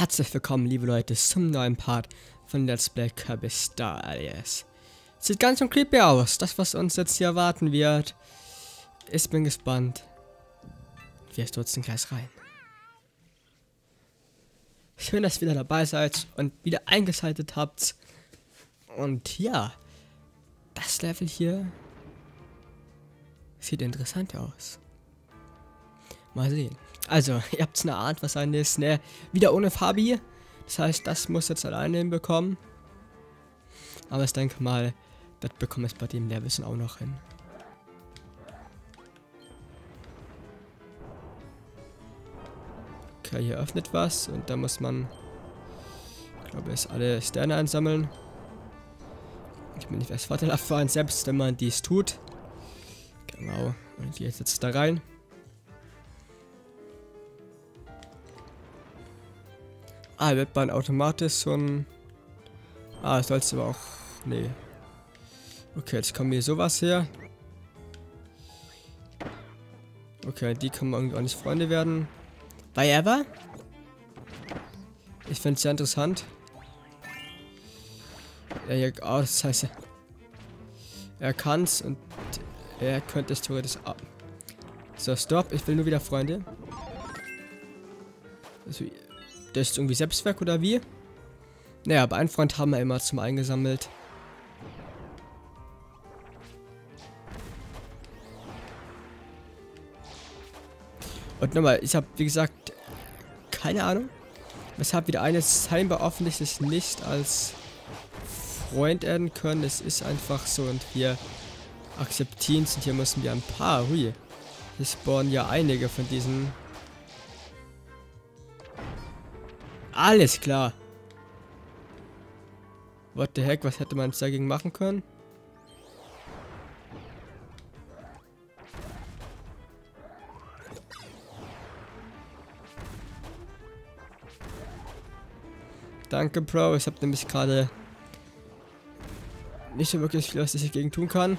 Herzlich willkommen, liebe Leute, zum neuen Part von Let's Play Kirby Star Allies. Sieht ganz schön creepy aus. Das, was uns jetzt hier erwarten wird. Ich bin gespannt. Wir stürzen gleich rein. Schön, dass ihr wieder dabei seid und wieder eingeschaltet habt. Und ja, das Level hier sieht interessant aus. Mal sehen. Also, ihr habt eine Art, was ein ist, ne? Wieder ohne Fabi. Das heißt, das muss jetzt alleine hinbekommen. Aber ich denke mal, das bekomme ich bei dem Level auch noch hin. Okay, hier öffnet was und da muss man, glaube ich, alle Sterne einsammeln. Ich bin nicht erst vorteilhaft für einen selbst, wenn man dies tut. Genau, und hier sitzt da rein. Ah, wird man automatisch so ein... Ah, sollst du aber auch... Nee. Okay, jetzt kommen hier sowas her. Okay, die können irgendwie auch nicht Freunde werden. Whatever? Ich finde es sehr interessant. Ja, oh, das heißt... Er kann's und... Er könnte es theoretisch... Ah. So, stopp. Ich will nur wieder Freunde. Also... Das ist irgendwie Selbstwerk oder wie? Naja, aber einen Freund haben wir immer zum eingesammelt. Und nochmal, ich habe, wie gesagt, keine Ahnung, weshalb wieder eines scheinbar offensichtlich nicht als Freund werden können. Es ist einfach so und wir akzeptieren es und hier müssen wir ein paar, hui. Hier spawnen ja einige von diesen... Alles klar. What the heck, was hätte man jetzt dagegen machen können? Danke, Bro. Ich habe nämlich gerade nicht so wirklich viel, was ich dagegen tun kann.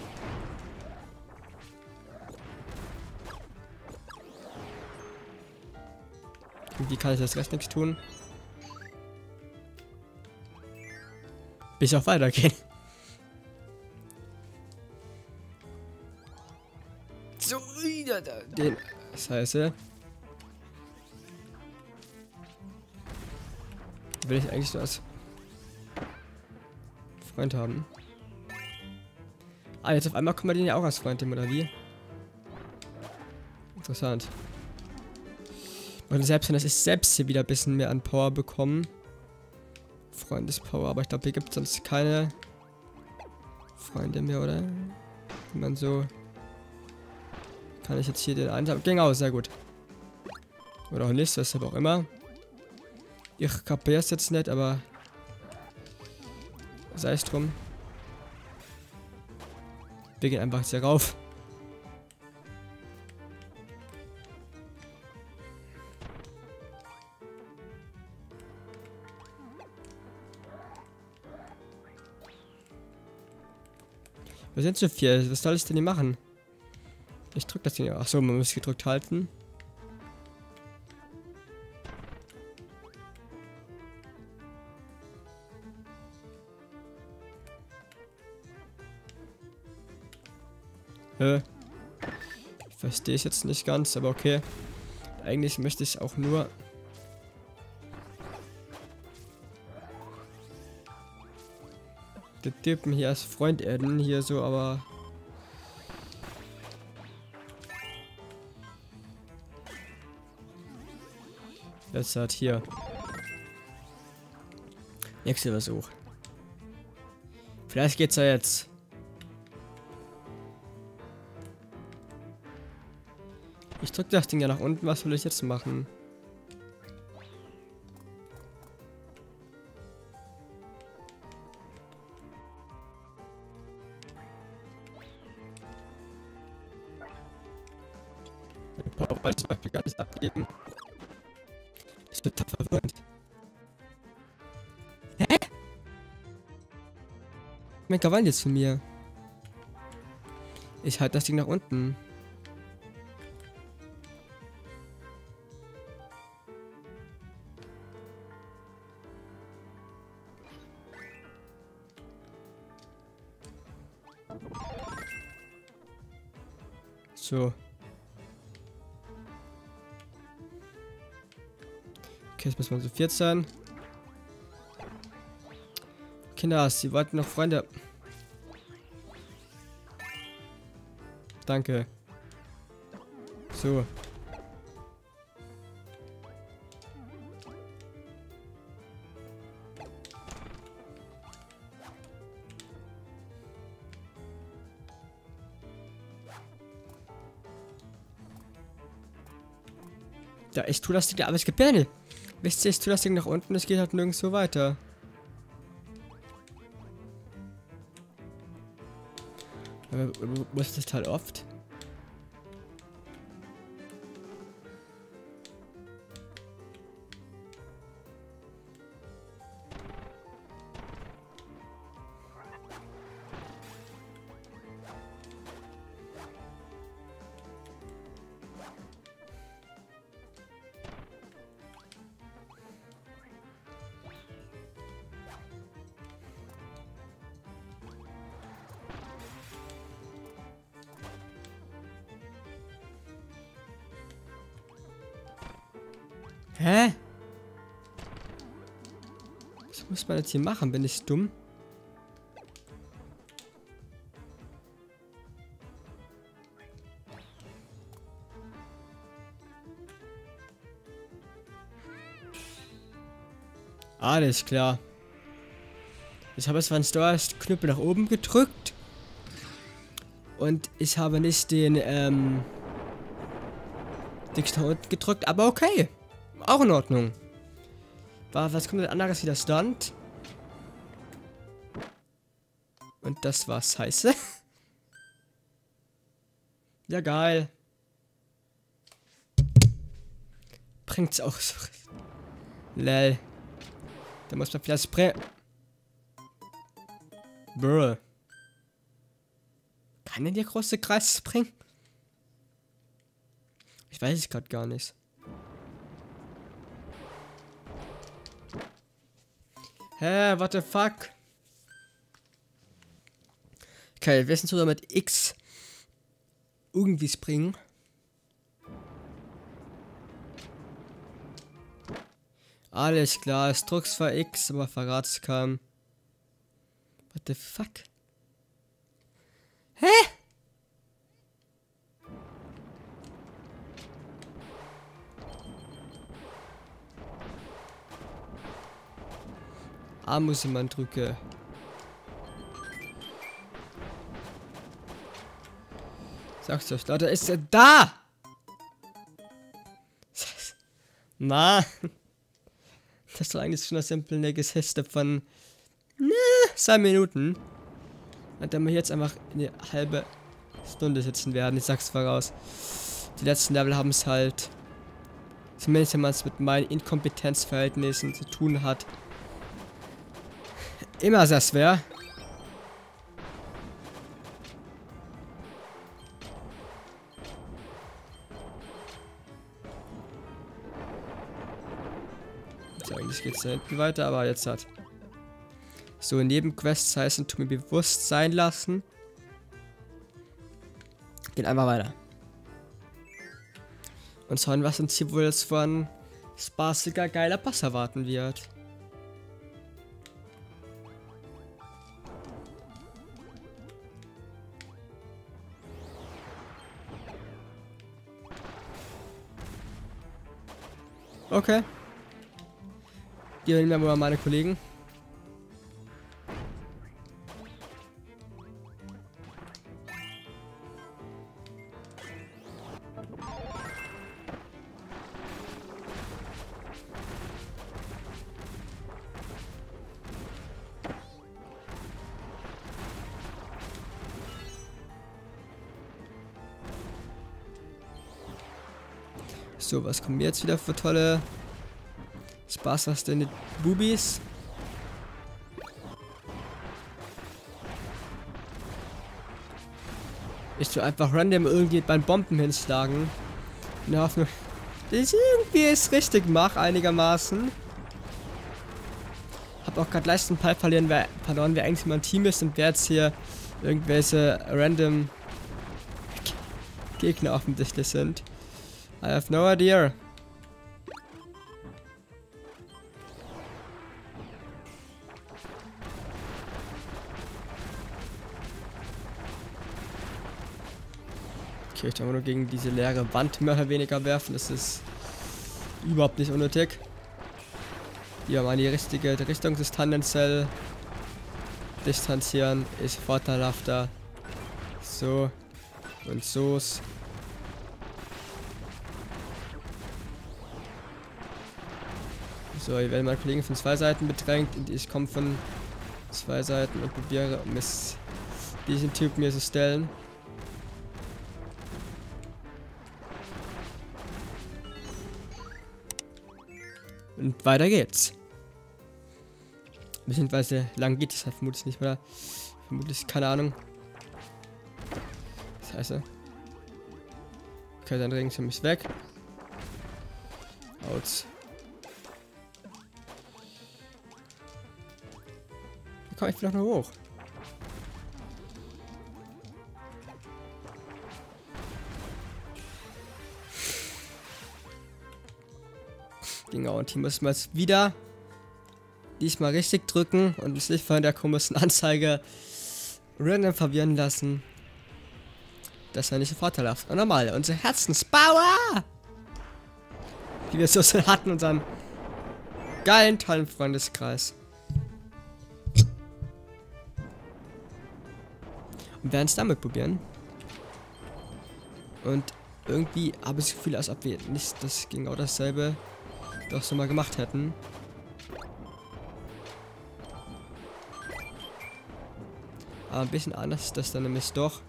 Irgendwie kann ich das Rest nichts tun. Bis auf weitergehen. So, wieder da. Den. Scheiße. Will ich eigentlich nur als Freund haben. Ah, jetzt auf einmal können wir den ja auch als Freund nehmen, oder wie? Interessant. Und selbst wenn ich selbst hier wieder ein bisschen mehr an Power bekomme. Freundespower, aber ich glaube, hier gibt es sonst keine Freunde mehr, oder? Wenn man so... Kann ich jetzt hier den Einsatz... Genau, sehr gut. Oder auch nicht, weshalb auch immer. Ich kapiere es jetzt nicht, aber... Sei es drum. Wir gehen einfach hier rauf. Wir sind zu viel. Was soll ich denn hier machen? Ich drück das Ding. Achso, man muss gedrückt halten. Verstehe ich jetzt nicht ganz, aber okay. Eigentlich möchte ich auch nur... Die Typen hier als Freund erden, hier so, aber... Jetzt hat hier. Nächster Versuch. Vielleicht geht's ja jetzt. Ich drück das Ding ja nach unten, was will ich jetzt machen? Zum Beispiel gar nicht abgeben. Ich bin da verwirrt. Hä? Mein Krawall jetzt von mir. Ich halte das Ding nach unten. So. Okay, jetzt müssen wir zu viert sein. Kinder, Sie wollten noch Freunde. Danke. So. Da ist tu das Ding, aber es gibt Bären. Wisst ihr, ich tu das Ding nach unten, es geht halt nirgends so weiter. Aber wo ist das Teil oft? Hä? Was muss man jetzt hier machen? Bin ich dumm? Alles klar. Ich habe jetzt meinen Steuerknüppel nach oben gedrückt. Und ich habe nicht den, Dings nach unten gedrückt, aber okay. Auch in Ordnung. Was kommt denn anderes wie der Stunt? Und das war scheiße. Ja, geil. Bringt's auch so. Lel. Da muss man vielleicht springen. Brr. Kann denn der große Kreis springen? Ich weiß es gerade gar nicht. Hä, hey, what the fuck? Okay, wir sind sogar mit X irgendwie springen. Alles klar, es druckst zwar X, aber verrat's keinem. What the fuck? Hä? A muss ich mal drücken. Sag's euch, da ist er da! Na! Das war eigentlich schon das simple Geste von 2 Minuten. Und dann wir jetzt einfach eine halbe Stunde sitzen werden. Ich sag's voraus. Die letzten Level haben es halt. Zumindest wenn man es mit meinen Inkompetenzverhältnissen zu tun hat. Immer sehr schwer. So, eigentlich geht es da hinten weiter, aber jetzt hat. So, Nebenquests heißen, tu mir bewusst sein lassen. Geht einfach weiter. Und schauen, was uns hier wohl jetzt von spaßiger, geiler Pass erwarten wird. Okay. Die nehmen wir mal meine Kollegen. So, was kommen wir jetzt wieder für tolle Spaß, was denn mit Bubis? Ich tu einfach random irgendwie beim Bomben hinschlagen. In der Hoffnung, dass ich irgendwie es richtig mache, einigermaßen. Habe auch gerade leicht einen Ball verloren, wer eigentlich mein Team ist und wer jetzt hier irgendwelche random Gegner offensichtlich sind. I have no idea. Okay, ich darf nur gegen diese leere Wand mehr oder weniger werfen. Das ist überhaupt nicht unnötig. Ja, mal die richtige Richtung des tendenziell distanzieren ist vorteilhafter. So und so. So, ich werde meinen Kollegen von zwei Seiten bedrängt und ich komme von zwei Seiten und probiere, um diesen Typ mir zu stellen. Und weiter geht's. Beziehungsweise lang geht es halt vermutlich nicht mehr. Vermutlich, keine Ahnung. Das heißt, okay, dann regen sie mich weg. Out. Wie komme ich vielleicht noch hoch? Genau, und hier müssen wir jetzt wieder diesmal richtig drücken und uns nicht von der komischen Anzeige random verwirren lassen. Das ist ja nicht so vorteilhaft. Und normal, unsere Herzenspower, die wir so sehr hatten, unseren geilen, tollen Freundeskreis. Und werden es damit probieren. Und irgendwie habe ich das Gefühl, als ob wir nicht das genau dasselbe doch so mal gemacht hätten. Aber ein bisschen anders ist das dann nämlich doch.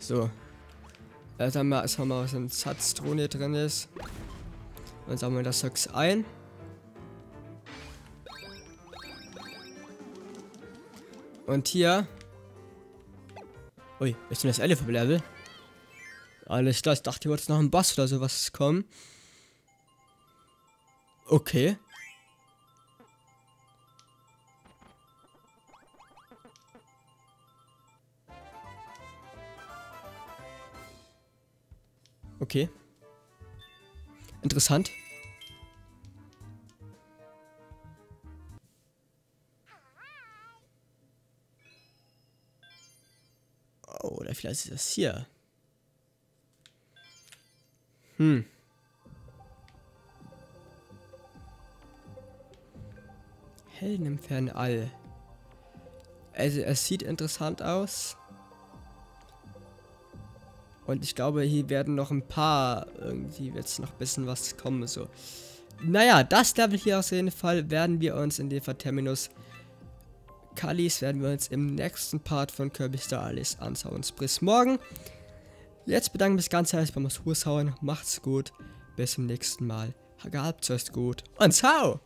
So. Jetzt haben wir erstmal was in Satzdrohne hier drin ist. Dann sammeln wir das Socks ein. Und hier. Ui, ist denn das 11. Level? Alles klar, ich dachte, hier wird jetzt noch ein Boss oder sowas kommen. Okay. Okay. Interessant. Oder vielleicht ist das hier. Hm. Helden im Fernall. Also es sieht interessant aus. Und ich glaube, hier werden noch ein paar, irgendwie wird es noch ein bisschen was kommen. So. Naja, das Level hier auf jeden Fall werden wir uns in den Terminus Kallis werden wir uns im nächsten Part von Kirby Star Allies anschauen. Bis morgen. Jetzt bedanken wir uns ganz herzlich beim Zuschauen. Macht's gut. Bis zum nächsten Mal. Habt's euch gut. Und ciao!